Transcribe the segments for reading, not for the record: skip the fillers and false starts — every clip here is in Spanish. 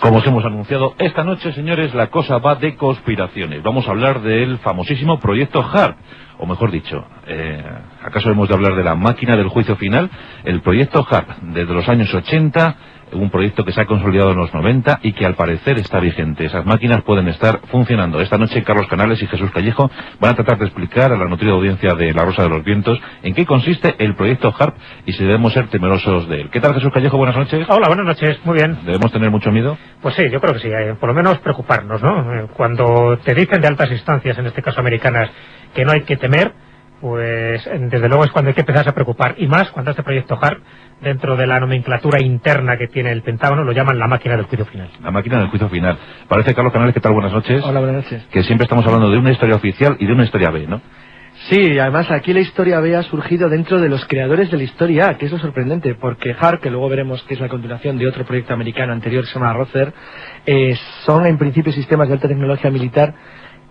Como os hemos anunciado, esta noche, señores, la cosa va de conspiraciones. Vamos a hablar del famosísimo proyecto HAARP, o mejor dicho, ¿acaso hemos de hablar de la máquina del juicio final? El proyecto HAARP, desde los años 80, un proyecto que se ha consolidado en los 90 y que al parecer está vigente. Esas máquinas pueden estar funcionando. Esta noche Carlos Canales y Jesús Callejo van a tratar de explicar a la nutrida audiencia de La Rosa de los Vientos en qué consiste el proyecto HAARP y si debemos ser temerosos de él. ¿Qué tal, Jesús Callejo? Buenas noches. Hola, buenas noches. Muy bien. ¿Debemos tener mucho miedo? Pues sí, yo creo que sí. Por lo menos preocuparnos, ¿no? Cuando te dicen de altas instancias, en este caso americanas, que no hay que temer, pues desde luego es cuando hay que empezar a preocupar, y más cuando este proyecto HAARP, dentro de la nomenclatura interna que tiene el Pentágono, lo llaman la máquina del juicio final. La máquina del juicio final. Parece, Carlos Canales, ¿qué tal? Buenas noches. Hola, buenas noches. Que siempre estamos hablando de una historia oficial y de una historia B, ¿no? Sí, además aquí la historia B ha surgido dentro de los creadores de la historia A, que es lo sorprendente, porque HAARP, que luego veremos que es la continuación de otro proyecto americano anterior que se llama ROTHR, son en principio sistemas de alta tecnología militar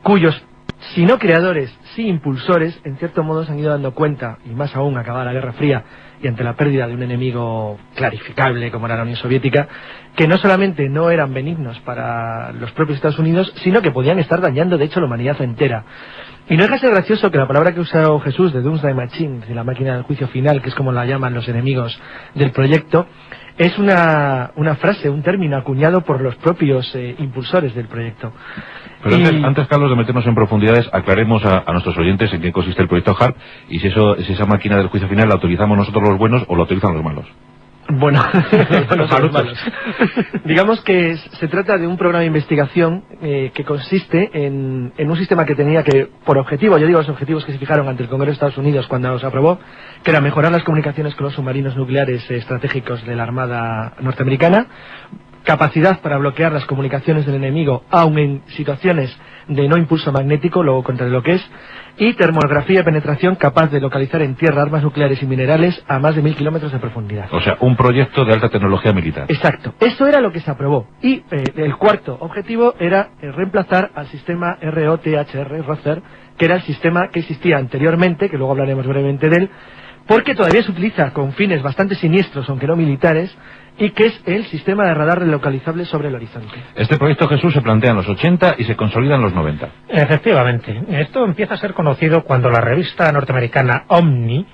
cuyos, si no creadores, sí impulsores, en cierto modo se han ido dando cuenta, y más aún acabada la Guerra Fría y ante la pérdida de un enemigo clarificable como era la Unión Soviética, que no solamente no eran benignos para los propios Estados Unidos, sino que podían estar dañando de hecho la humanidad entera. Y no es casi gracioso que la palabra que ha usado Jesús de Doomsday Machine, de la máquina del juicio final, que es como la llaman los enemigos del proyecto, es una frase, un término acuñado por los propios impulsores del proyecto. Pero antes, Carlos, de meternos en profundidades, aclaremos a nuestros oyentes en qué consiste el proyecto HAARP y si esa máquina del juicio final la utilizamos nosotros los buenos o la utilizan los malos. Bueno, los malos. Digamos que se trata de un programa de investigación que consiste en un sistema que tenía que, por objetivo, yo digo los objetivos que se fijaron ante el Congreso de Estados Unidos cuando los aprobó, que era mejorar las comunicaciones con los submarinos nucleares estratégicos de la Armada norteamericana, capacidad para bloquear las comunicaciones del enemigo, aun en situaciones de no impulso magnético, luego contra lo que es, y termografía de penetración capaz de localizar en tierra armas nucleares y minerales a más de 1000 kilómetros de profundidad. O sea, un proyecto de alta tecnología militar. Exacto. Eso era lo que se aprobó. Y el cuarto objetivo era reemplazar al sistema ROTHR, que era el sistema que existía anteriormente, que luego hablaremos brevemente de él, porque todavía se utiliza con fines bastante siniestros, aunque no militares, y que es el sistema de radar relocalizable sobre el horizonte. Este proyecto, Jesús, se plantea en los 80 y se consolida en los 90. Efectivamente. Esto empieza a ser conocido cuando la revista norteamericana Omni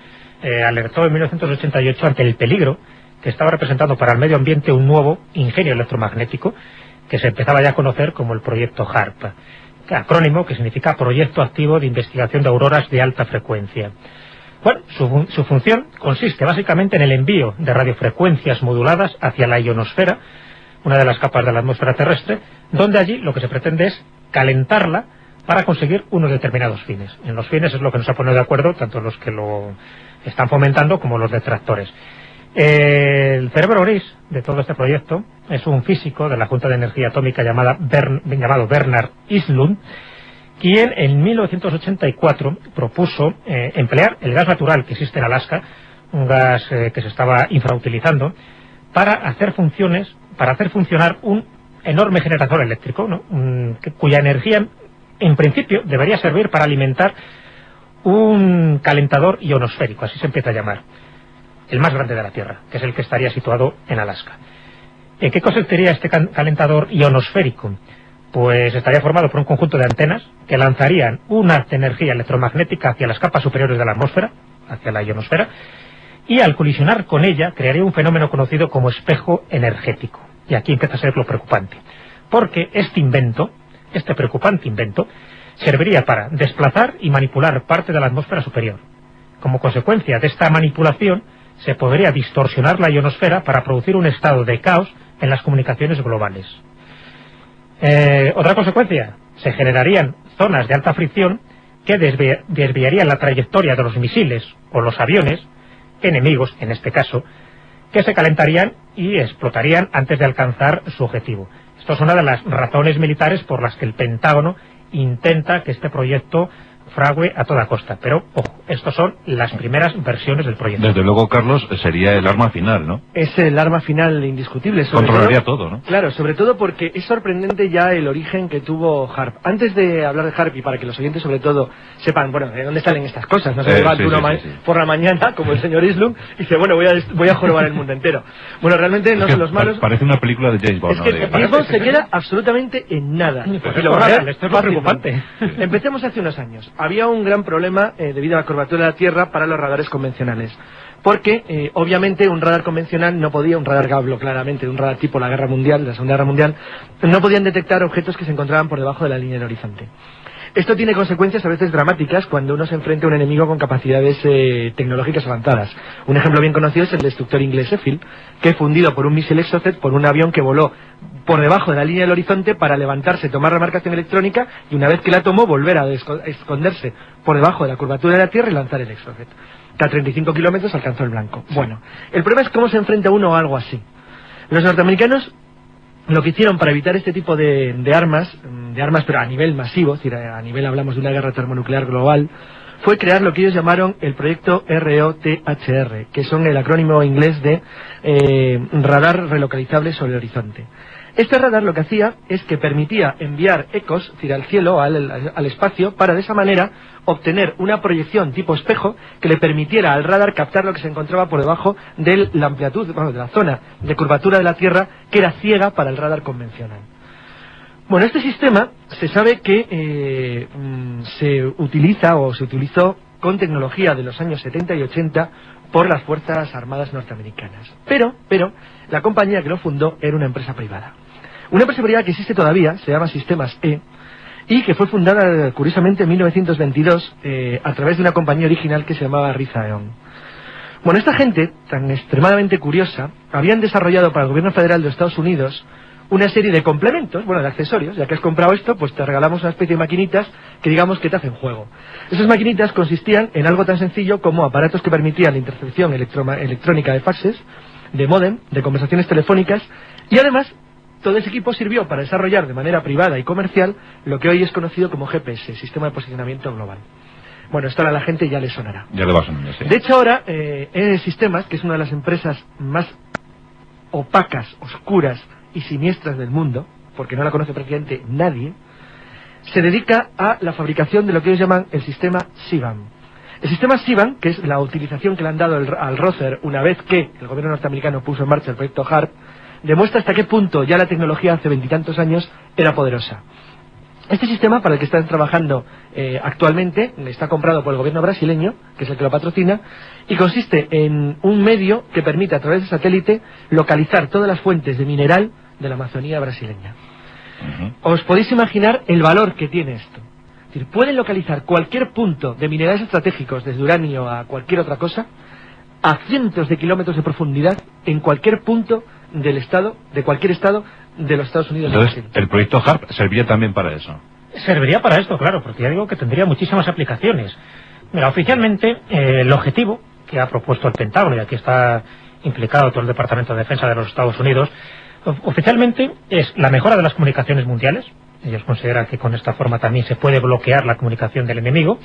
alertó en 1988 ante el peligro que estaba representando para el medio ambiente un nuevo ingenio electromagnético que se empezaba ya a conocer como el proyecto HAARP, acrónimo que significa Proyecto Activo de Investigación de Auroras de Alta Frecuencia. Bueno, su función consiste básicamente en el envío de radiofrecuencias moduladas hacia la ionosfera, una de las capas de la atmósfera terrestre, donde allí lo que se pretende es calentarla para conseguir unos determinados fines. En los fines es lo que nos ha puesto de acuerdo tanto los que lo están fomentando como los detractores. El cerebro gris de todo este proyecto es un físico de la Junta de Energía Atómica llamado Bernard Eastlund, quien en 1984 propuso emplear el gas natural que existe en Alaska, un gas que se estaba infrautilizando, para hacer funcionar un enorme generador eléctrico, ¿no? Cuya energía en principio debería servir para alimentar un calentador ionosférico, así se empieza a llamar, el más grande de la Tierra, que es el que estaría situado en Alaska. ¿En qué consistiría este calentador ionosférico? Pues estaría formado por un conjunto de antenas que lanzarían una energía electromagnética hacia las capas superiores de la atmósfera, hacia la ionosfera, y al colisionar con ella crearía un fenómeno conocido como espejo energético. Y aquí empieza a ser lo preocupante, porque este preocupante invento, serviría para desplazar y manipular parte de la atmósfera superior. Como consecuencia de esta manipulación, se podría distorsionar la ionosfera para producir un estado de caos en las comunicaciones globales. Otra consecuencia, se generarían zonas de alta fricción que desviarían la trayectoria de los misiles o los aviones, enemigos en este caso, que se calentarían y explotarían antes de alcanzar su objetivo. Esto es una de las razones militares por las que el Pentágono intenta que este proyecto fragüe a toda costa. Pero, ojo, estas son las primeras versiones del proyecto. Desde luego, Carlos, sería el arma final, ¿no? Es el arma final indiscutible. Controlaría todo, ¿no? Claro, sobre todo porque es sorprendente ya el origen que tuvo HAARP. Antes de hablar de HAARP, y para que los oyentes sobre todo sepan, bueno, de dónde salen estas cosas, no se va por la mañana, como el señor Eastlund, y dice, bueno, voy a jorobar el mundo entero. Bueno, realmente no son los malos... Parece una película de James Bond. Es que James Bond se queda absolutamente en nada. Y lo van a ver, esto es preocupante. Empecemos hace unos años. Había un gran problema debido a la curvatura de la Tierra para los radares convencionales. Porque, obviamente, un radar convencional no podía, un radar Gablo, claramente, un radar tipo la Guerra Mundial, la Segunda Guerra Mundial, no podían detectar objetos que se encontraban por debajo de la línea del horizonte. Esto tiene consecuencias a veces dramáticas cuando uno se enfrenta a un enemigo con capacidades tecnológicas avanzadas. Un ejemplo bien conocido es el destructor inglés Sheffield, que fue hundido por un misil Exocet por un avión que voló por debajo de la línea del horizonte para levantarse, tomar la marcación electrónica y una vez que la tomó volver a esconderse por debajo de la curvatura de la Tierra y lanzar el Exocet. A 35 kilómetros alcanzó el blanco. Bueno, el problema es cómo se enfrenta uno a algo así. Los norteamericanos lo que hicieron para evitar este tipo de armas, pero a nivel masivo, es decir, a nivel hablamos de una guerra termonuclear global, fue crear lo que ellos llamaron el proyecto ROTHR, que son el acrónimo inglés de radar relocalizable sobre el horizonte. Este radar lo que hacía es que permitía enviar ecos, es decir, al cielo, al espacio, para de esa manera obtener una proyección tipo espejo que le permitiera al radar captar lo que se encontraba por debajo de la amplitud, bueno, de la zona de curvatura de la Tierra, que era ciega para el radar convencional. Bueno, este sistema se sabe que se utiliza o se utilizó con tecnología de los años 70 y 80 por las Fuerzas Armadas norteamericanas. Pero la compañía que lo fundó era una empresa privada. Una empresa privada que existe todavía, se llama Sistemas E, y que fue fundada, curiosamente, en 1922 a través de una compañía original que se llamaba Raytheon. Bueno, esta gente, tan extremadamente curiosa, habían desarrollado para el gobierno federal de Estados Unidos una serie de complementos, bueno, de accesorios. Ya que has comprado esto, pues te regalamos una especie de maquinitas que digamos que te hacen juego. Esas maquinitas consistían en algo tan sencillo como aparatos que permitían la intercepción electrónica de faxes, de módem, de conversaciones telefónicas, y además todo ese equipo sirvió para desarrollar de manera privada y comercial lo que hoy es conocido como GPS, Sistema de Posicionamiento Global. Bueno, esto a la gente ya le sonará. Ya le va sonando, sí. De hecho, ahora, Sistemas, que es una de las empresas más opacas, oscuras y siniestras del mundo, porque no la conoce prácticamente nadie, se dedica a la fabricación de lo que ellos llaman el sistema SIVAM. El sistema SIVAM, que es la utilización que le han dado al ROTHR una vez que el gobierno norteamericano puso en marcha el proyecto HAARP, demuestra hasta qué punto ya la tecnología hace veintitantos años era poderosa. Este sistema, para el que están trabajando actualmente, está comprado por el gobierno brasileño, que es el que lo patrocina, y consiste en un medio que permite, a través de satélite, localizar todas las fuentes de mineral de la Amazonía brasileña. Os podéis imaginar el valor que tiene esto. Es decir, pueden localizar cualquier punto de minerales estratégicos, desde uranio a cualquier otra cosa, a cientos de kilómetros de profundidad, en cualquier punto de cualquier estado de los Estados Unidos. Entonces, el proyecto HAARP serviría también para eso. Serviría para esto, claro, porque ya digo que tendría muchísimas aplicaciones. Mira, oficialmente el objetivo que ha propuesto el Pentágono, y aquí está implicado todo el Departamento de Defensa de los Estados Unidos, oficialmente es la mejora de las comunicaciones mundiales. Ellos consideran que con esta forma también se puede bloquear la comunicación del enemigo.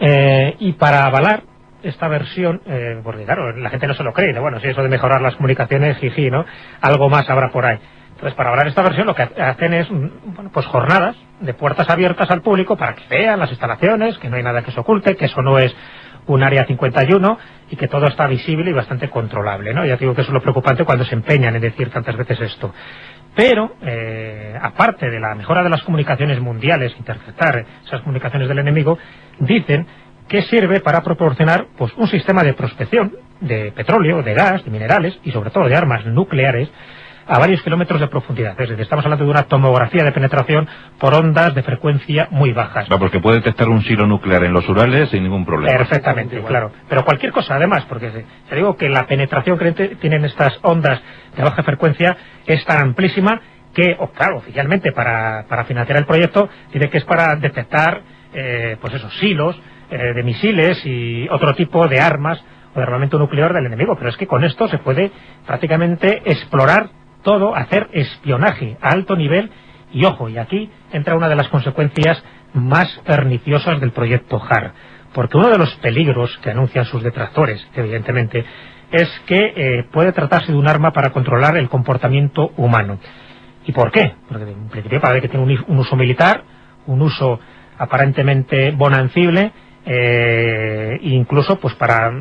Y para avalar esta versión, porque claro, la gente no se lo cree, ¿no? Bueno, si eso de mejorar las comunicaciones, jiji, ¿no? Algo más habrá por ahí. Entonces, para hablar de esta versión, lo que hacen es, bueno, pues jornadas de puertas abiertas al público para que vean las instalaciones, que no hay nada que se oculte, que eso no es un área 51 y que todo está visible y bastante controlable, ¿no? Ya digo que eso es lo preocupante cuando se empeñan en decir tantas veces esto. Pero, aparte de la mejora de las comunicaciones mundiales, interceptar esas comunicaciones del enemigo, dicen que sirve para proporcionar, pues, un sistema de prospección de petróleo, de gas, de minerales y sobre todo de armas nucleares a varios kilómetros de profundidad. Es decir, estamos hablando de una tomografía de penetración por ondas de frecuencia muy bajas. No, porque puede detectar un silo nuclear en los Urales sin ningún problema. Perfectamente, claro. Pero cualquier cosa, además, porque te digo que la penetración que tienen estas ondas de baja frecuencia es tan amplísima que, claro, oficialmente para financiar el proyecto, dice que es para detectar, pues esos silos de misiles y otro tipo de armas o de armamento nuclear del enemigo. Pero es que con esto se puede prácticamente explorar todo, hacer espionaje a alto nivel. Y ojo, y aquí entra una de las consecuencias más perniciosas del proyecto HAARP, porque uno de los peligros que anuncian sus detractores, evidentemente, es que puede tratarse de un arma para controlar el comportamiento humano. ¿Y por qué? Porque en principio parece que tiene un uso militar, un uso aparentemente bonancible, incluso pues para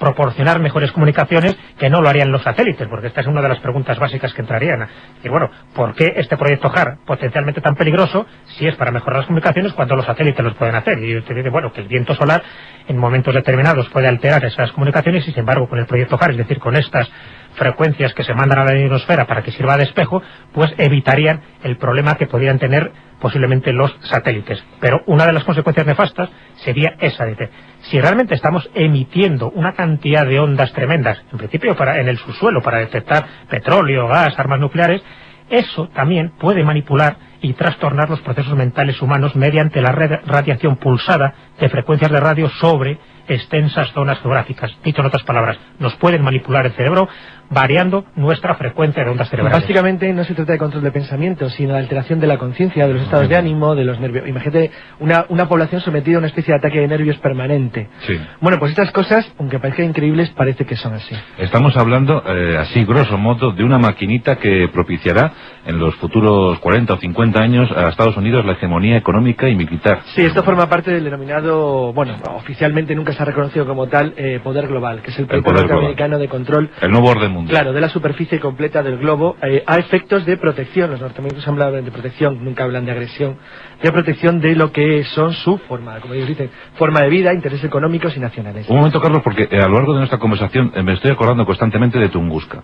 proporcionar mejores comunicaciones, que no lo harían los satélites, porque esta es una de las preguntas básicas que entrarían. Y bueno, ¿por qué este proyecto HAARP potencialmente tan peligroso si es para mejorar las comunicaciones cuando los satélites los pueden hacer? Y usted dice, bueno, que el viento solar en momentos determinados puede alterar esas comunicaciones y sin embargo con el proyecto HAARP, es decir, con estas frecuencias que se mandan a la ionosfera para que sirva de espejo, pues evitarían el problema que podrían tener posiblemente los satélites. Pero una de las consecuencias nefastas sería esa, dice, si realmente estamos emitiendo una cantidad de ondas tremendas, en principio en el subsuelo, para detectar petróleo, gas, armas nucleares, eso también puede manipular y trastornar los procesos mentales humanos mediante la radiación pulsada de frecuencias de radio sobre extensas zonas geográficas. Dicho en otras palabras, nos pueden manipular el cerebro variando nuestra frecuencia de ondas cerebrales. Básicamente no se trata de control de pensamiento, sino de alteración de la conciencia, de los estados de ánimo, de los nervios. Imagínate una población sometida a una especie de ataque de nervios permanente. Sí. Bueno, pues estas cosas, aunque parezcan increíbles, parece que son así. Estamos hablando, así grosso modo, de una maquinita que propiciará en los futuros 40 o 50 años a Estados Unidos la hegemonía económica y militar. Sí, esto forma parte del denominado, bueno, oficialmente nunca se ha reconocido como tal, poder global, que es el poder norteamericano de control. El nuevo orden mundial. Claro, de la superficie completa del globo, a efectos de protección. Los norteamericanos hablan de protección, nunca hablan de agresión. De protección de lo que son su forma, como ellos dicen, forma de vida, intereses económicos y nacionales. Un momento, Carlos, porque a lo largo de nuestra conversación me estoy acordando constantemente de Tunguska.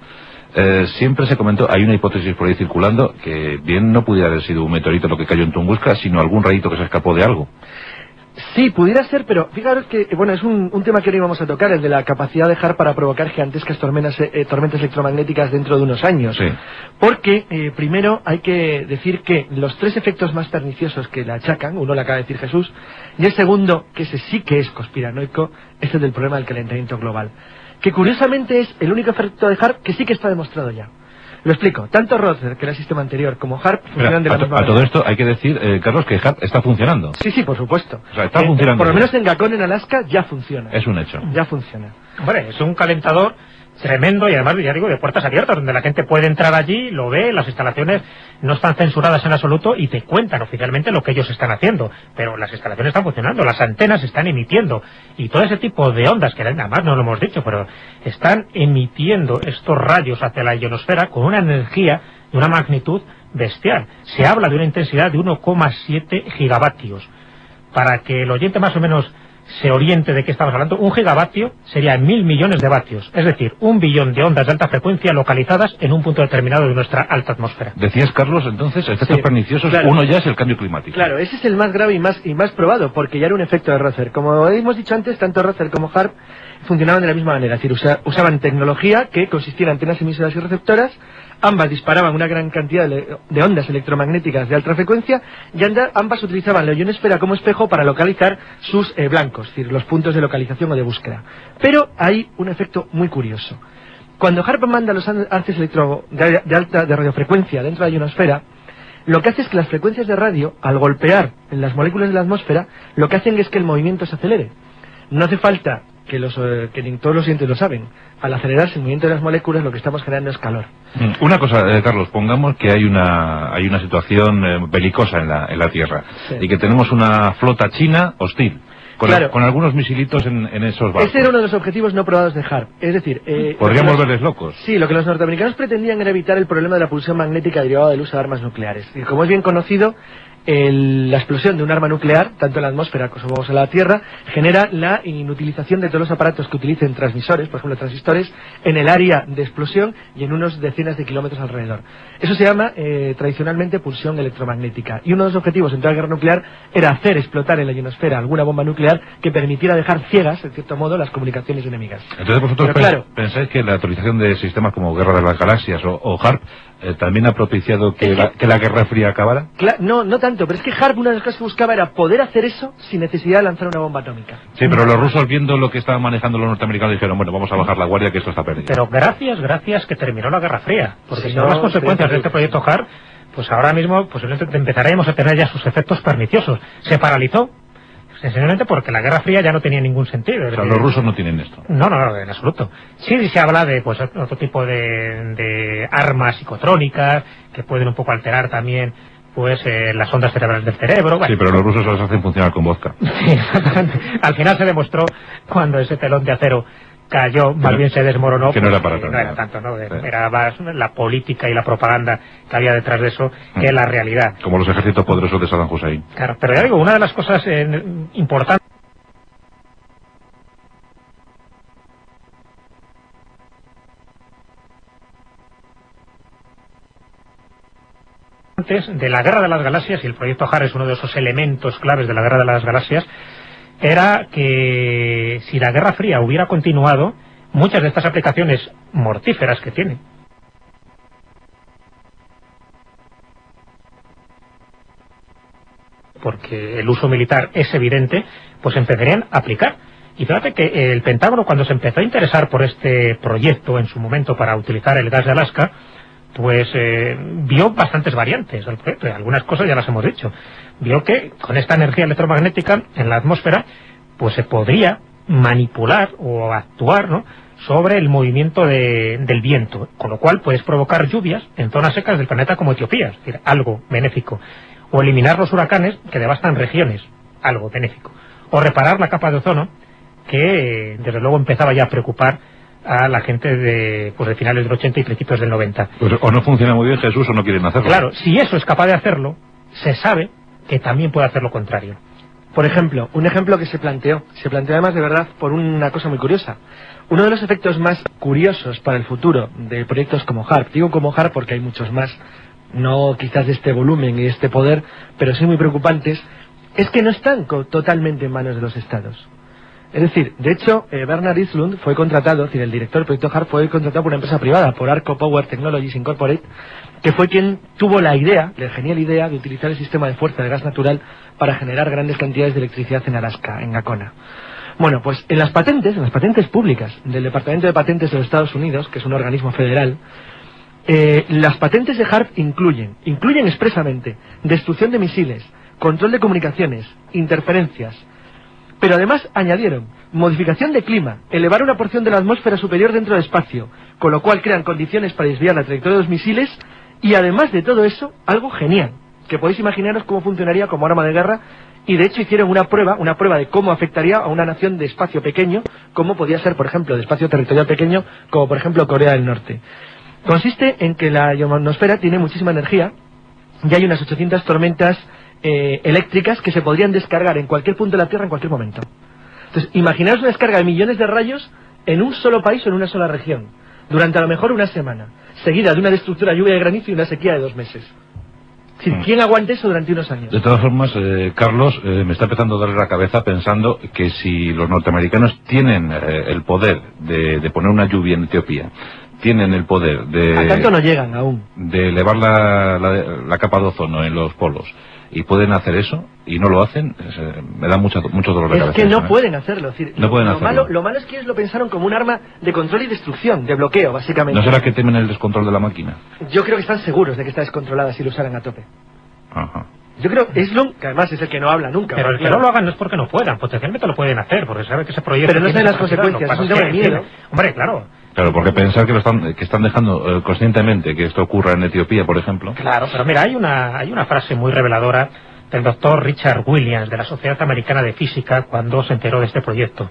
Siempre se comentó, hay una hipótesis por ahí circulando, que bien no pudiera haber sido un meteorito lo que cayó en Tunguska, sino algún rayito que se escapó de algo. Sí, pudiera ser, pero fijaros que, bueno, es un tema que no íbamos a tocar, el de la capacidad de HAARP para provocar gigantescas tormentas electromagnéticas dentro de unos años. Sí. Porque, primero, hay que decir que los tres efectos más perniciosos que la achacan, uno lo acaba de decir Jesús, y el segundo, que ese sí que es conspiranoico, es el del problema del calentamiento global. Que curiosamente es el único efecto de HAARP que sí que está demostrado ya. Lo explico. Tanto ROTHR, que era el sistema anterior, como HAARP funcionan de la misma manera. A todo esto hay que decir, Carlos, que HAARP está funcionando. Sí, sí, por supuesto. O sea, está funcionando. Por lo menos en Gacón, en Alaska, ya funciona. Es un hecho. Ya funciona. Hombre, es un calentador tremendo y además, ya digo, de puertas abiertas, donde la gente puede entrar allí, lo ve, las instalaciones no están censuradas en absoluto y te cuentan oficialmente lo que ellos están haciendo, pero las instalaciones están funcionando, las antenas están emitiendo y todo ese tipo de ondas, que además no lo hemos dicho, pero están emitiendo estos rayos hacia la ionosfera con una energía de una magnitud bestial. Se habla de una intensidad de 1,7 gigavatios. Para que el oyente más o menos se oriente de qué estamos hablando, un gigavatio sería 1000 millones de vatios, es decir, 1 billón de ondas de alta frecuencia localizadas en un punto determinado de nuestra alta atmósfera. Decías, Carlos, entonces, efectos perniciosos, claro. Uno ya es el cambio climático. Claro, ese es el más grave y más probado, porque ya era un efecto de ROTHR. Como hemos dicho antes, tanto ROTHR como HAARP funcionaban de la misma manera, es decir, usaban tecnología que consistía en antenas emisoras y receptoras. Ambas disparaban una gran cantidad de ondas electromagnéticas de alta frecuencia y ambas utilizaban la ionosfera como espejo para localizar sus blancos, es decir, los puntos de localización o de búsqueda. Pero hay un efecto muy curioso. Cuando HAARP manda los arces de radiofrecuencia dentro de la ionosfera, lo que hace es que las frecuencias de radio, al golpear en las moléculas de la atmósfera, lo que hacen es que el movimiento se acelere. No hace falta que todos los oyentes lo saben. Al acelerarse el movimiento de las moléculas, lo que estamos generando es calor. Una cosa, Carlos, pongamos que hay una situación belicosa en la Tierra, sí, y que tenemos una flota china hostil, con algunos misilitos en esos barcos. Ese era uno de los objetivos no probados de HAARP. Es decir, podríamos verles locos. Sí, lo que los norteamericanos pretendían era evitar el problema de la pulsión magnética derivada del uso de armas nucleares. Y como es bien conocido, la explosión de un arma nuclear, tanto en la atmósfera como en la Tierra, genera la inutilización de todos los aparatos que utilicen transmisores, por ejemplo transistores, en el área de explosión y en unos decenas de kilómetros alrededor. Eso se llama tradicionalmente pulsión electromagnética, y uno de los objetivos en toda guerra nuclear era hacer explotar en la ionosfera alguna bomba nuclear que permitiera dejar ciegas, en cierto modo, las comunicaciones enemigas. Entonces vosotros pensáis que la autorización de sistemas como Guerra de las Galaxias o HAARP también ha propiciado que la Guerra Fría acabara. No tanto, pero es que HAARP, una de las cosas que buscaba era poder hacer eso sin necesidad de lanzar una bomba atómica. Sí, pero los rusos, viendo lo que estaban manejando los norteamericanos, dijeron, bueno, vamos a bajar la guardia, que esto está perdido. Pero gracias que terminó la Guerra Fría, porque si no, las consecuencias de este proyecto HAARP pues ahora mismo pues empezaremos a tener ya sus efectos perniciosos. Se paralizó, sencillamente porque la Guerra Fría ya no tenía ningún sentido. O sea, los rusos no tienen esto. No, no, no, en absoluto. Sí se habla de pues otro tipo de armas psicotrónicas que pueden un poco alterar también pues las ondas cerebrales del cerebro. Bueno, sí, pero los rusos las hacen funcionar con vodka. Sí, exactamente. Al final se demostró cuando ese telón de acero cayó, más bien se desmoronó. Que no era para tanto. No era tanto, ¿no? Era más la política y la propaganda que había detrás de eso que la realidad. Como los ejércitos poderosos de Saddam Hussein. Claro, pero ya digo, una de las cosas importantes. De la Guerra de las Galaxias, y el proyecto HAARP es uno de esos elementos claves de la Guerra de las Galaxias, era que si la Guerra Fría hubiera continuado, muchas de estas aplicaciones mortíferas que tiene porque el uso militar es evidente, pues empezarían a aplicar. Y fíjate que el Pentágono, cuando se empezó a interesar por este proyecto en su momento para utilizar el gas de Alaska, pues vio bastantes variantes al proyecto, algunas cosas ya las hemos dicho. Vio que con esta energía electromagnética en la atmósfera pues se podría manipular o actuar, ¿no?, sobre el movimiento del viento, con lo cual puedes provocar lluvias en zonas secas del planeta como Etiopía, es decir, algo benéfico, o eliminar los huracanes que devastan regiones, algo benéfico, o reparar la capa de ozono que desde luego empezaba ya a preocupar a la gente de finales del 80 y principios del 90. Pues o no funciona muy bien Jesús o no quieren hacerlo. Claro, si eso es capaz de hacerlo, se sabe que también puede hacer lo contrario. Por ejemplo, un ejemplo que se planteó además de verdad por una cosa muy curiosa. Uno de los efectos más curiosos para el futuro de proyectos como HAARP, digo como HAARP porque hay muchos más, no quizás de este volumen y de este poder, pero sí muy preocupantes, es que no están totalmente en manos de los estados. Es decir, de hecho, Bernard Eastlund fue contratado, es decir, el director del proyecto HAARP fue contratado por una empresa privada, por Arco Power Technologies Incorporated, que fue quien tuvo la idea, la genial idea, de utilizar el sistema de fuerza de gas natural para generar grandes cantidades de electricidad en Alaska, en Gakona. Bueno, pues en las patentes públicas del Departamento de Patentes de los Estados Unidos, que es un organismo federal, las patentes de HAARP incluyen expresamente destrucción de misiles, control de comunicaciones, interferencias. Pero además añadieron modificación de clima, elevar una porción de la atmósfera superior dentro del espacio, con lo cual crean condiciones para desviar la trayectoria de los misiles, y además de todo eso, algo genial, que podéis imaginaros cómo funcionaría como arma de guerra, y de hecho hicieron una prueba de cómo afectaría a una nación de espacio pequeño, como podía ser, por ejemplo, de espacio territorial pequeño, como por ejemplo Corea del Norte. Consiste en que la ionosfera tiene muchísima energía, y hay unas 800 tormentas eléctricas que se podrían descargar en cualquier punto de la Tierra en cualquier momento. Entonces, imaginaos una descarga de millones de rayos en un solo país o en una sola región, durante a lo mejor una semana, seguida de una destructora lluvia de granizo y una sequía de 2 meses. Sí, ¿quién aguante eso durante unos años? De todas formas, Carlos, me está empezando a darle la cabeza pensando que si los norteamericanos tienen el poder de poner una lluvia en Etiopía, tienen el poder de... A tanto no llegan aún. ...de elevar la capa de ozono en los polos, y pueden hacer eso y no lo hacen, me da mucho dolor de cabeza. Es que no pueden hacerlo, es decir, lo malo es que ellos lo pensaron como un arma de control y destrucción, de bloqueo, básicamente. ¿No será que temen el descontrol de la máquina? Yo creo que están seguros de que está descontrolada si lo usaran a tope. Ajá. Yo creo que Eastlund, que además es el que no habla nunca. Pero el que no lo hagan no es porque no puedan, potencialmente lo pueden hacer, porque sabe que ese proyecto... Pero no saben las consecuencias, no tienen miedo. Hombre, claro. Claro, porque pensar que están dejando conscientemente que esto ocurra en Etiopía, por ejemplo. Claro, pero mira, hay una frase muy reveladora del doctor Richard Williams, de la Sociedad Americana de Física, cuando se enteró de este proyecto.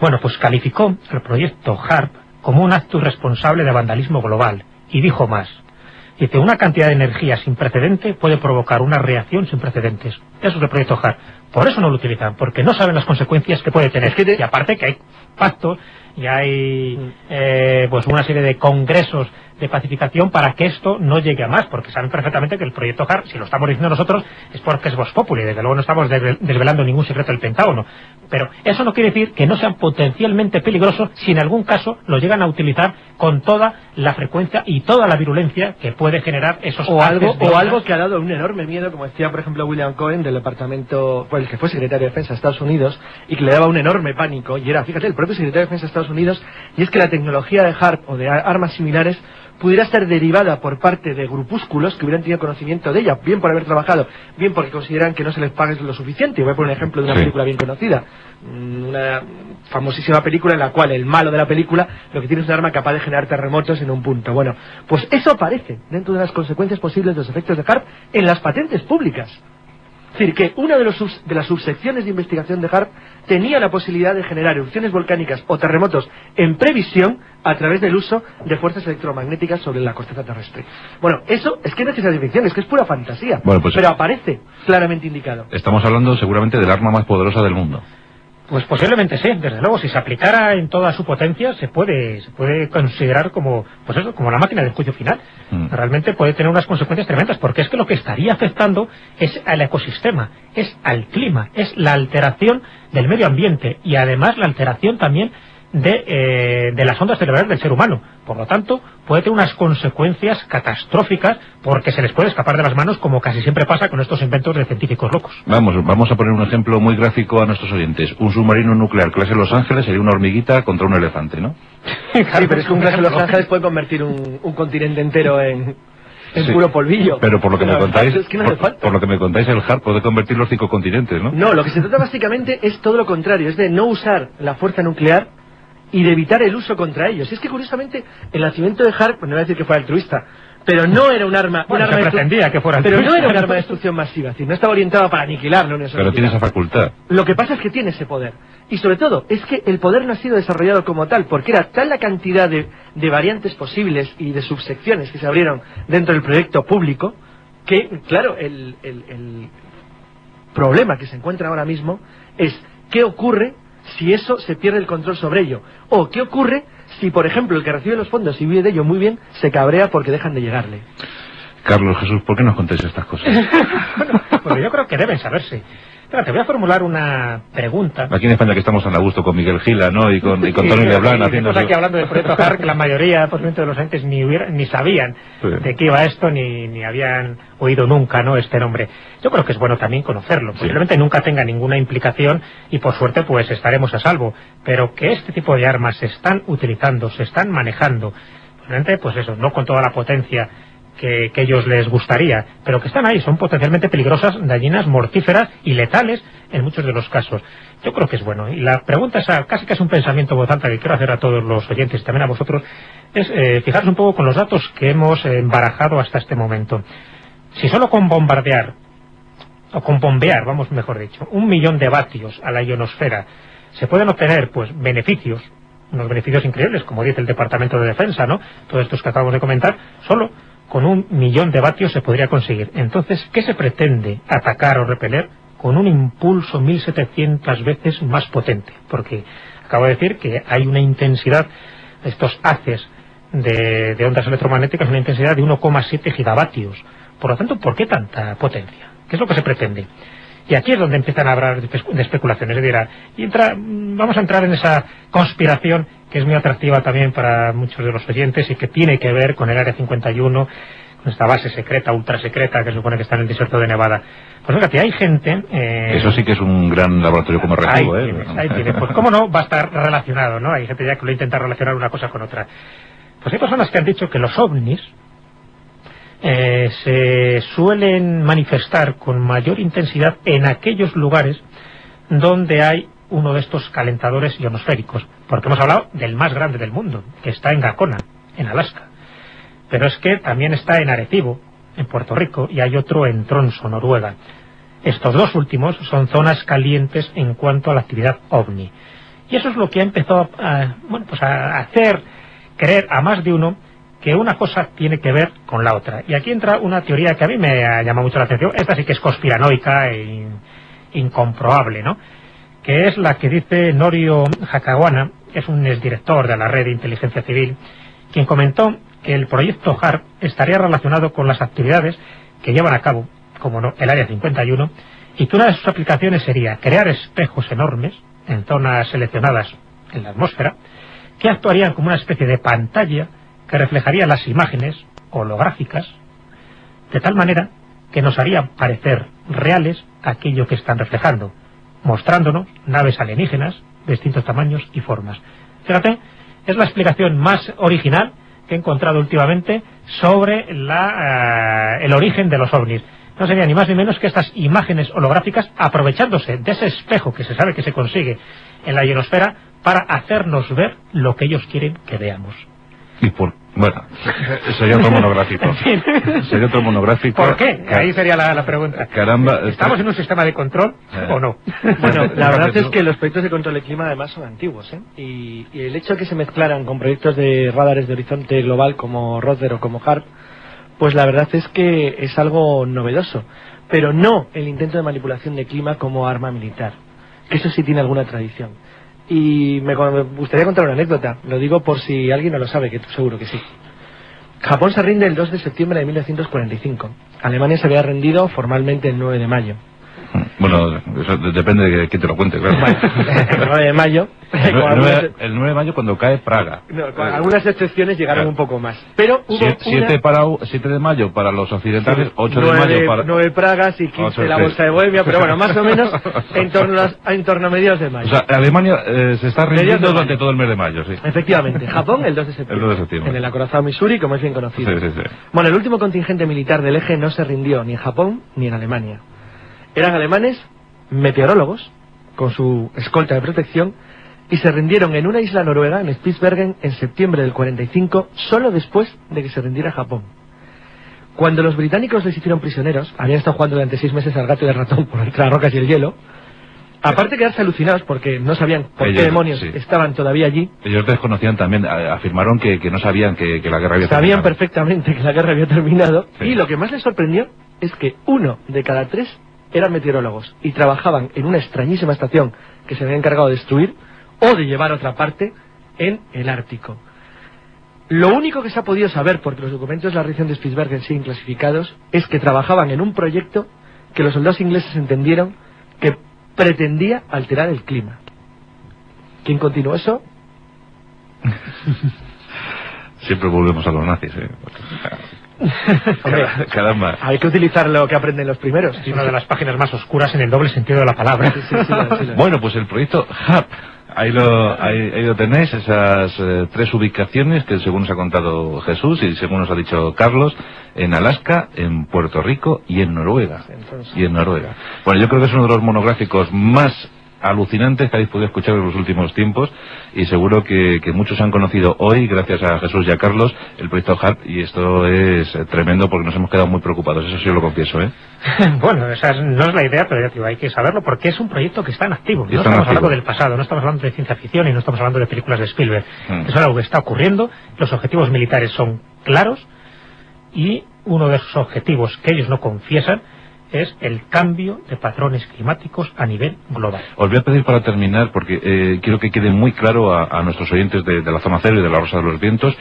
Bueno, pues calificó el proyecto HAARP como un acto irresponsable de vandalismo global, y dijo más. Dice, una cantidad de energía sin precedente puede provocar una reacción sin precedentes. Eso es el proyecto HAARP. Por eso no lo utilizan, porque no saben las consecuencias que puede tener. Es que y aparte que hay pactos y hay pues una serie de congresos de pacificación para que esto no llegue a más, porque saben perfectamente que el proyecto HAARP, si lo estamos diciendo nosotros, es porque es vox populi, desde luego no estamos desvelando ningún secreto del Pentágono. Pero eso no quiere decir que no sean potencialmente peligrosos si en algún caso lo llegan a utilizar con toda la frecuencia y toda la virulencia que puede generar esos... O algo que ha dado un enorme miedo, como decía por ejemplo William Cohen del departamento, pues, el que fue secretario de Defensa de Estados Unidos, y que le daba un enorme pánico, y era, fíjate, el propio secretario de Defensa de Estados Unidos, y es que la tecnología de HAARP o de armas similares pudiera estar derivada por parte de grupúsculos que hubieran tenido conocimiento de ella, bien por haber trabajado, bien porque consideran que no se les pague lo suficiente. Voy a poner un ejemplo de una película bien conocida, una famosísima película en la cual el malo de la película lo que tiene es un arma capaz de generar terremotos en un punto. Bueno, pues eso aparece dentro de las consecuencias posibles de los efectos de HAARP en las patentes públicas. Es decir, que una de las subsecciones de investigación de HAARP tenía la posibilidad de generar erupciones volcánicas o terremotos en previsión a través del uso de fuerzas electromagnéticas sobre la corteza terrestre. Bueno, eso es que no es ciencia ficción, es que es pura fantasía. Bueno, pues, pero aparece claramente indicado. Estamos hablando seguramente del arma más poderosa del mundo. Pues posiblemente sí, desde luego, si se aplicara en toda su potencia se puede considerar como, pues eso, como la máquina del juicio final. Realmente puede tener unas consecuencias tremendas, porque es que lo que estaría afectando es al ecosistema, es al clima, es la alteración del medio ambiente y además la alteración también de las ondas cerebrales del ser humano. Por lo tanto, puede tener unas consecuencias catastróficas, porque se les puede escapar de las manos, como casi siempre pasa con estos inventos de científicos locos. Vamos a poner un ejemplo muy gráfico a nuestros oyentes. Un submarino nuclear clase Los Ángeles sería una hormiguita contra un elefante, ¿no? Sí, pero es que un clase Los Ángeles puede convertir un continente entero en puro polvillo. Pero por lo que me contáis, es que no por lo que me contáis, el HAARP puede convertir los 5 continentes, ¿no? No, lo que se trata básicamente es todo lo contrario, es de no usar la fuerza nuclear y de evitar el uso contra ellos. Y es que curiosamente el nacimiento de HAARP, pues no voy a decir que fuera altruista, pero no era un arma, bueno, se pretendía que fuera altruista, pero no era un arma de destrucción masiva, es decir, no estaba orientada para aniquilar la Unión Soviética. Pero tiene esa facultad. Lo que pasa es que tiene ese poder. Y sobre todo, es que el poder no ha sido desarrollado como tal, porque era tal la cantidad de variantes posibles y de subsecciones que se abrieron dentro del proyecto público, que, claro, el problema que se encuentra ahora mismo es qué ocurre si eso se pierde el control sobre ello, o qué ocurre si, por ejemplo, el que recibe los fondos y vive de ello muy bien, se cabrea porque dejan de llegarle. Carlos, Jesús, ¿por qué nos contáis estas cosas? Bueno, yo creo que deben saberse. Espera, te voy a formular una pregunta. Aquí en España que estamos tan a gusto con Miguel Gila, ¿no? Y con Tony Leblanc haciendo... Aquí hablando del proyecto HAARP, que la mayoría, por ejemplo, de los entes ni sabían de qué iba esto, ni habían oído nunca, ¿no?, este nombre. Yo creo que es bueno también conocerlo. Posiblemente nunca tenga ninguna implicación y por suerte pues estaremos a salvo. Pero que este tipo de armas se están utilizando, se están manejando, pues eso, no con toda la potencia que ellos les gustaría, pero que están ahí, son potencialmente peligrosas, dañinas, mortíferas y letales en muchos de los casos. Yo creo que es bueno. Y la pregunta es, casi que es un pensamiento votante que quiero hacer a todos los oyentes y también a vosotros, es fijaros un poco con los datos que hemos barajado hasta este momento. Si solo con bombardear, o con bombear, vamos, mejor dicho, 1 millón de vatios a la ionosfera, se pueden obtener pues beneficios, unos beneficios increíbles, como dice el Departamento de Defensa, ¿no? Todos estos que acabamos de comentar, solo con 1 millón de vatios se podría conseguir. Entonces, ¿qué se pretende atacar o repeler con un impulso 1700 veces más potente? Porque acabo de decir que hay una intensidad, estos haces de ondas electromagnéticas, una intensidad de 1,7 gigavatios. Por lo tanto, ¿por qué tanta potencia? ¿Qué es lo que se pretende? Y aquí es donde empiezan a hablar de especulaciones. Es decir, vamos a entrar en esa conspiración que es muy atractiva también para muchos de los oyentes y que tiene que ver con el Área 51, con esta base secreta, ultra secreta, que se supone que está en el desierto de Nevada. Pues fíjate, hay gente... Eso sí que es un gran laboratorio como reactivo, ¿eh? Ahí tienes. Pues cómo no, va a estar relacionado, ¿no? Hay gente ya que lo intenta relacionar una cosa con otra. Pues hay personas que han dicho que los ovnis se suelen manifestar con mayor intensidad en aquellos lugares donde hay uno de estos calentadores ionosféricos, porque hemos hablado del más grande del mundo, que está en Gacona, en Alaska, pero es que también está en Arecibo, en Puerto Rico, y hay otro en Tromsø, Noruega. Estos dos últimos son zonas calientes en cuanto a la actividad ovni, y eso es lo que ha empezado a hacer creer a más de uno que una cosa tiene que ver con la otra. Y aquí entra una teoría que a mí me ha llamado mucho la atención. Esta sí que es conspiranoica e incomprobable, ¿no? Que es la que dice Norio Hakawana, que es un exdirector de la Red de Inteligencia Civil, quien comentó que el proyecto HAARP estaría relacionado con las actividades que llevan a cabo, como no, el Área 51, y que una de sus aplicaciones sería crear espejos enormes en zonas seleccionadas en la atmósfera, que actuarían como una especie de pantalla que reflejaría las imágenes holográficas de tal manera que nos haría parecer reales aquello que están reflejando, mostrándonos naves alienígenas de distintos tamaños y formas. Fíjate, es la explicación más original que he encontrado últimamente sobre el origen de los ovnis. No sería ni más ni menos que estas imágenes holográficas aprovechándose de ese espejo que se sabe que se consigue en la ionosfera para hacernos ver lo que ellos quieren que veamos. Y por... bueno, sería otro monográfico. Sería otro monográfico. ¿Por qué? Ahí sería la pregunta. Caramba, ¿estamos en un sistema de control o no? Bueno, la verdad es que los proyectos de control del clima además son antiguos, ¿eh? Y el hecho de que se mezclaran con proyectos de radares de horizonte global como ROTHR o como HAARP, pues la verdad es que es algo novedoso. Pero no el intento de manipulación de clima como arma militar. Eso sí tiene alguna tradición. Y me gustaría contar una anécdota, lo digo por si alguien no lo sabe, que seguro que sí. Japón se rinde el 2 de septiembre de 1945. Alemania se había rendido formalmente el 9 de mayo. Bueno, eso depende de quién te lo cuente, claro. El 9 de mayo... El 9 de mayo cuando cae Praga. No, con algunas excepciones llegaron un poco más. Pero hubo 7 de mayo para los occidentales, 8 de mayo para... 9 Pragas y 15 la Bolsa de Bohemia, pero bueno, más o menos en torno a mediados de mayo. O sea, Alemania se está rindiendo durante todo el mes de mayo, sí. Efectivamente. Japón el 2 de septiembre. El 2 de septiembre. En el acorazado Missouri, como es bien conocido. Sí, sí, sí. Bueno, el último contingente militar del eje no se rindió ni en Japón ni en Alemania. Eran alemanes meteorólogos, con su escolta de protección, y se rindieron en una isla noruega, en Spitsbergen, en septiembre del 45, solo después de que se rindiera Japón. Cuando los británicos les hicieron prisioneros, habían estado jugando durante 6 meses al gato y al ratón por entre las rocas y el hielo, aparte de quedarse alucinados porque no sabían por qué demonios estaban todavía allí. Ellos desconocían también, afirmaron que no sabían que la guerra había terminado. Sabían perfectamente que la guerra había terminado, y lo que más les sorprendió es que 1 de cada 3 eran meteorólogos y trabajaban en una extrañísima estación que se había encargado de destruir o de llevar a otra parte en el Ártico. Lo único que se ha podido saber, porque los documentos de la región de Spitsbergen siguen clasificados, es que trabajaban en un proyecto que los soldados ingleses entendieron que pretendía alterar el clima. ¿Quién continuó eso? Siempre volvemos a los nazis, ¿eh? Hombre, caramba. Hay que utilizar lo que aprenden los primeros. Es una de las páginas más oscuras en el doble sentido de la palabra. Sí. Bueno, pues el proyecto HAARP. Ahí lo tenéis, esas 3 ubicaciones que según nos ha contado Jesús y según nos ha dicho Carlos, en Alaska, en Puerto Rico y en Noruega. Entonces, bueno, yo creo que es uno de los monográficos más alucinantes que habéis podido escuchar en los últimos tiempos, y seguro que muchos han conocido hoy, gracias a Jesús y a Carlos, el proyecto HAARP, y esto es tremendo porque nos hemos quedado muy preocupados, eso sí lo confieso, ¿eh? Bueno, esa no es la idea, pero ya te digo, hay que saberlo porque es un proyecto que está en activo, no estamos hablando del pasado, no estamos hablando de ciencia ficción y no estamos hablando de películas de Spielberg, es algo que está ocurriendo, los objetivos militares son claros, y uno de esos objetivos que ellos no confiesan es el cambio de patrones climáticos a nivel global. Os voy a pedir para terminar, porque quiero que quede muy claro a nuestros oyentes de la zona cero y de la Rosa de los Vientos,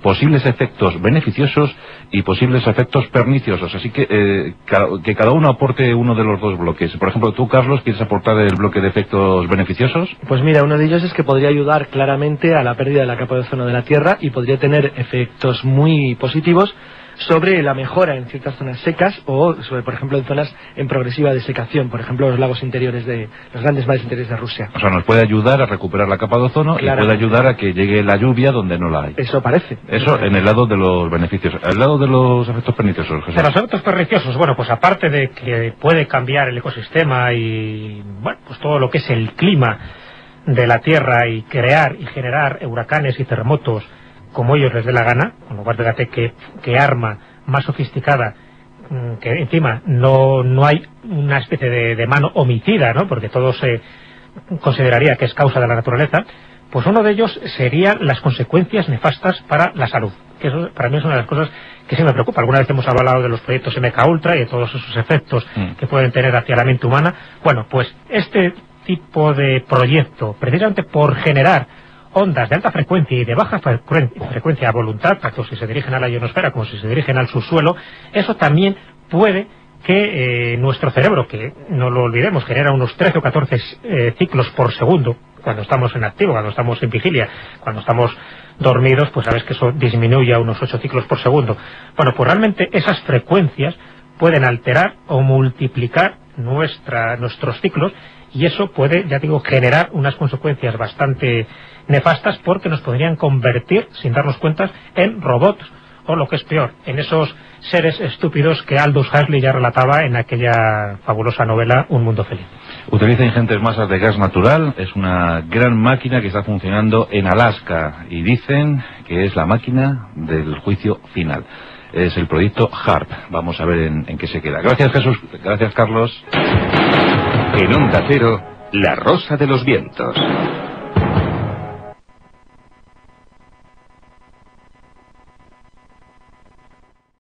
posibles efectos beneficiosos y posibles efectos perniciosos. Así que cada uno aporte uno de los dos bloques. Por ejemplo, tú, Carlos, ¿quieres aportar el bloque de efectos beneficiosos? Pues mira, uno de ellos es que podría ayudar claramente a la pérdida de la capa de ozono de la Tierra y podría tener efectos muy positivos sobre la mejora en ciertas zonas secas o sobre, por ejemplo, en zonas en progresiva desecación, por ejemplo, los lagos interiores de los grandes mares interiores de Rusia. O sea, nos puede ayudar a recuperar la capa de ozono y puede ayudar a que llegue la lluvia donde no la hay. Eso parece. Eso en el lado de los beneficios. El lado de los efectos perniciosos, Jesús. De los efectos perniciosos, bueno, pues aparte de que puede cambiar el ecosistema y, bueno, pues todo lo que es el clima de la Tierra y crear y generar huracanes y terremotos como ellos les dé la gana, con lo cual fíjate que arma más sofisticada, que encima no hay una especie de mano homicida, ¿no? Porque todo se consideraría que es causa de la naturaleza, pues uno de ellos serían las consecuencias nefastas para la salud, que eso para mí es una de las cosas que sí me preocupa. Alguna vez hemos hablado de los proyectos MK Ultra y de todos esos efectos que pueden tener hacia la mente humana. Bueno, pues este tipo de proyecto, precisamente por generar ondas de alta frecuencia y de baja frecuencia a voluntad, tanto si se dirigen a la ionosfera como si se dirigen al subsuelo, eso también puede que nuestro cerebro, que no lo olvidemos, genera unos 13 o 14 ciclos por segundo cuando estamos en activo, cuando estamos en vigilia, cuando estamos dormidos, pues sabes que eso disminuye a unos 8 ciclos por segundo. Bueno, pues realmente esas frecuencias pueden alterar o multiplicar nuestros ciclos, y eso puede, ya digo, generar unas consecuencias bastante nefastas porque nos podrían convertir, sin darnos cuenta, en robots, o lo que es peor, en esos seres estúpidos que Aldous Huxley ya relataba en aquella fabulosa novela Un mundo feliz. Utiliza ingentes masas de gas natural, es una gran máquina que está funcionando en Alaska y dicen que es la máquina del juicio final. Es el proyecto HAARP. Vamos a ver en qué se queda. Gracias, Jesús. Gracias, Carlos. En Onda Cero, La Rosa de los Vientos.